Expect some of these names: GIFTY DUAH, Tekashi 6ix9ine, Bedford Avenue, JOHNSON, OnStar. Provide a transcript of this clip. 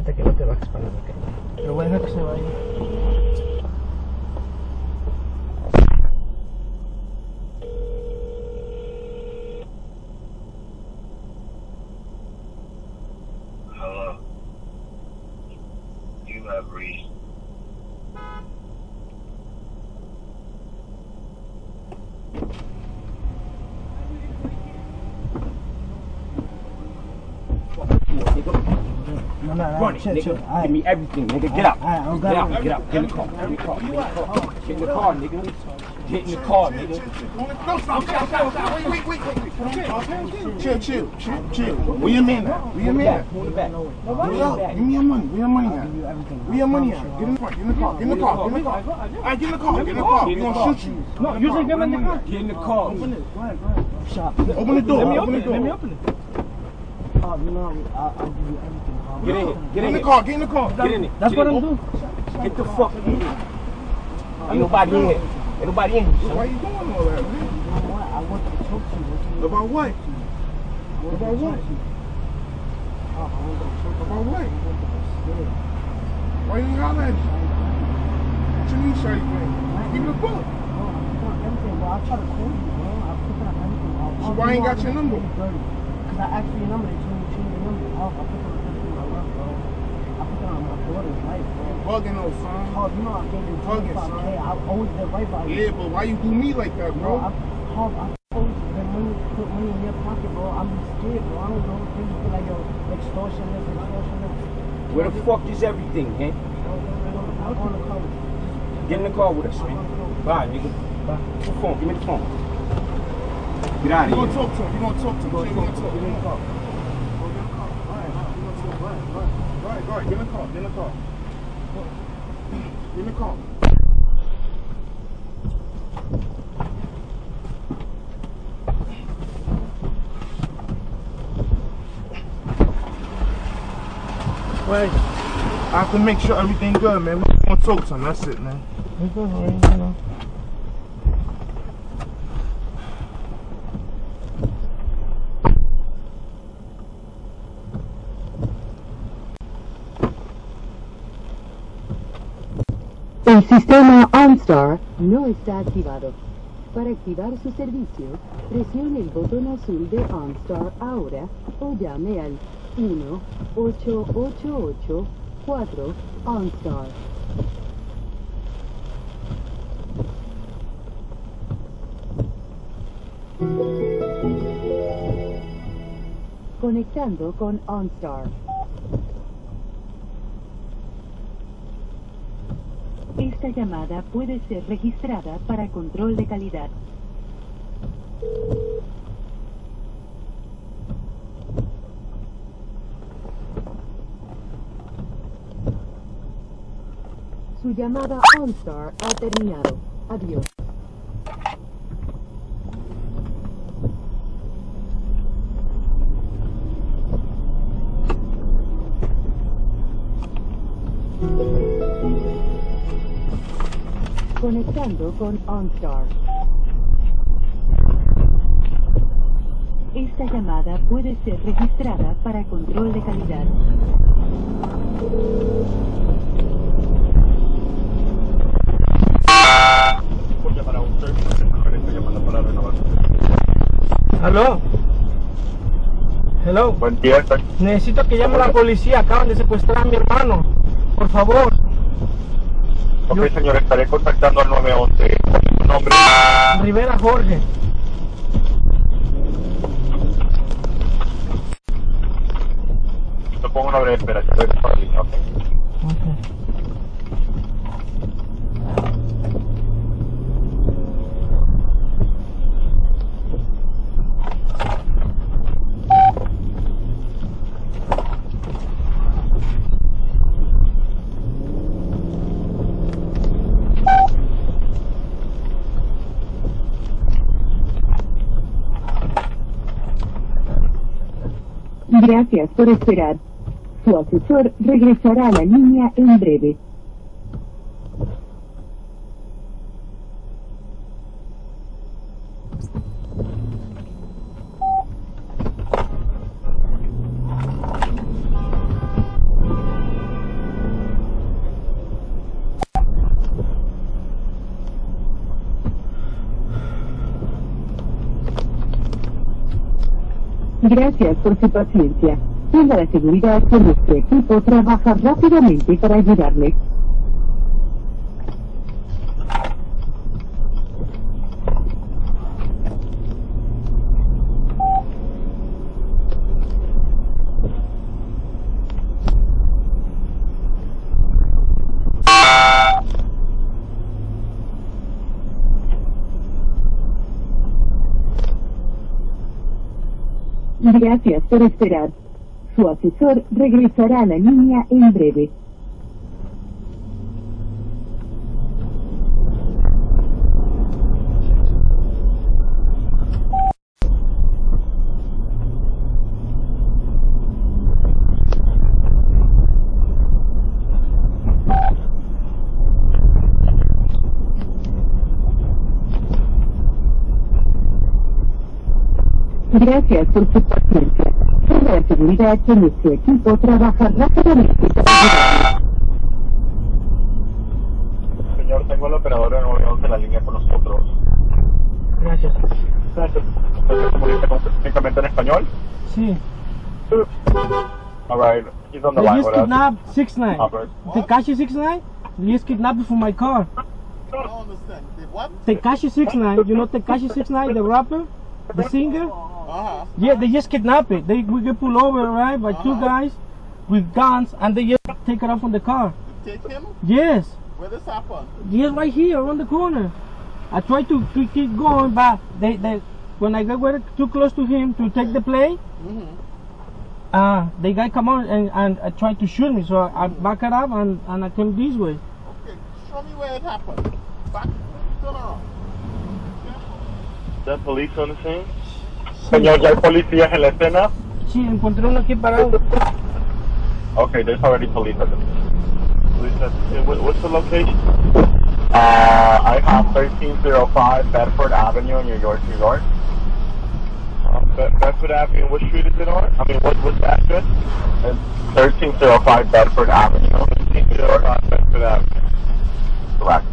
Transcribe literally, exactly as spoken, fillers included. neta que no te bajes para la boca. Lo voy a dejar que se vaya. Hello. You have reached. No, no, no, Run chill, it, chill, nigga. Right. Give me everything, nigga. Get out. Right, right, get out. Every, get out. Get in the car. Get in the car. Get in the car, nigga. Get in the car, nigga. Wait, wait, wait, wait. Chill, chill, chill, chill. We your man now. We your man. Give me your money. We your money now. We your money now. Get in the car. Get in the car. Get in the car. Get in the car. All right, get in the car. Get in the car. We gonna shoot you. No, you just get in the car. Get in the car. Open it. Go ahead, go ahead. Open the door. Let me open it. Let me open it. Oh, you know, I'll, I'll give you everything. I'll get in here. Get, get in, in the car. Get in the car. Get in it. That's what I'm doing. Get the fuck in here. Ain't nobody in here. Ain't nobody in here. Why are you doing all that, man? You know what? I want to talk to you. About what? About what? About what? Why you hollering at me? What you mean, shawty? Give me the book. Everything. I'll try to call you, man. I'll pick up everything. So why I ain't got your number? I asked for your number, they told me to change your number. I put it on my work, bro. I put it on my daughter's life, bro. You bugging, old son. Oh, you know I gave you twenty-five K. I always did right by you. Yeah, but why you do me like that, bro? No, I, I always been money, put money in your pocket, bro. I'm scared, bro. I don't know. Things feel like, yo, extortion, this, extortion, this. Where the fuck is everything, man? I'm on the car. Get in the car with us, man. Bye, nigga. Bye. Give me the phone. Give me the phone. Get out of here. You gonna talk to him. You gonna talk to him. Go, go, go, go, go. Get in the car. Go, get in the car. All right, all right. You gonna talk. All right, all right. All right, all right. Get in the car. Get in the car. Get in the car. Wait. I have to make sure everything good, man. We just gonna talk to him. That's it, man. It's good, man. You know. El sistema OnStar no está activado. Para activar su servicio, presione el botón azul de OnStar ahora o llame al one eight eight eight four OnStar. Conectando con OnStar. Esta llamada puede ser registrada para control de calidad. Su llamada OnStar ha terminado. Adiós. Conectando con OnStar. Esta llamada puede ser registrada para control de calidad. Para usted, llamando para renovar. ¿Aló? Hello. Buen día. Necesito que llame a la policía. Acaban de secuestrar a mi hermano. Por favor. Ok, señor, estaré contactando al nueve once. ¿Cuál es su nombre? Rivera Jorge. Yo pongo una breve espera, yo voy a para la línea, ok. Ok. Gracias por esperar. Su asesor regresará a la línea en breve. Gracias por su paciencia. Tenga la seguridad que nuestro equipo trabaja rápidamente para ayudarle. Gracias por esperar. Su asesor regresará a la línea en breve. Gracias por su paciencia. Toda la seguridad que nuestro equipo trabaja rápidamente. Señor, tengo al operador de nueve once en la línea con nosotros. Gracias. Gracias. ¿Usted comunica únicamente en español? Sí. Alright, he's on the line. Please kidnap six nine. Tekashi six nine? Please kidnap me from my car. I don't understand. What? Tekashi six nine. You know Tekashi six nine, the rapper? The singer? Uh-huh. Yeah, they just kidnap it. They we get pulled over, right, by uh-huh. two guys with guns, and they just take it off from the car. You take him? Yes. Where this happened? Yes, right here, around the corner. I tried to, to keep going, but they, they when I got too close to him to take the play, mm-hmm. uh, the guy come out and, and uh, tried to shoot me, so I, I backed up and, and I came this way. Okay, show me where it happened. Back, turn around. Is that police on the scene? Señor, ¿ya hay policías en la escena? Sí, encontré uno aquí parado. Okay, there's already police at the scene. What's the location? Uh, I have thirteen oh five Bedford Avenue in New York, New York. Uh, Be Bedford Avenue, what street is it on? I mean, what, what's the address? It's thirteen oh five Bedford Avenue. thirteen oh five Bedford Avenue. Correct.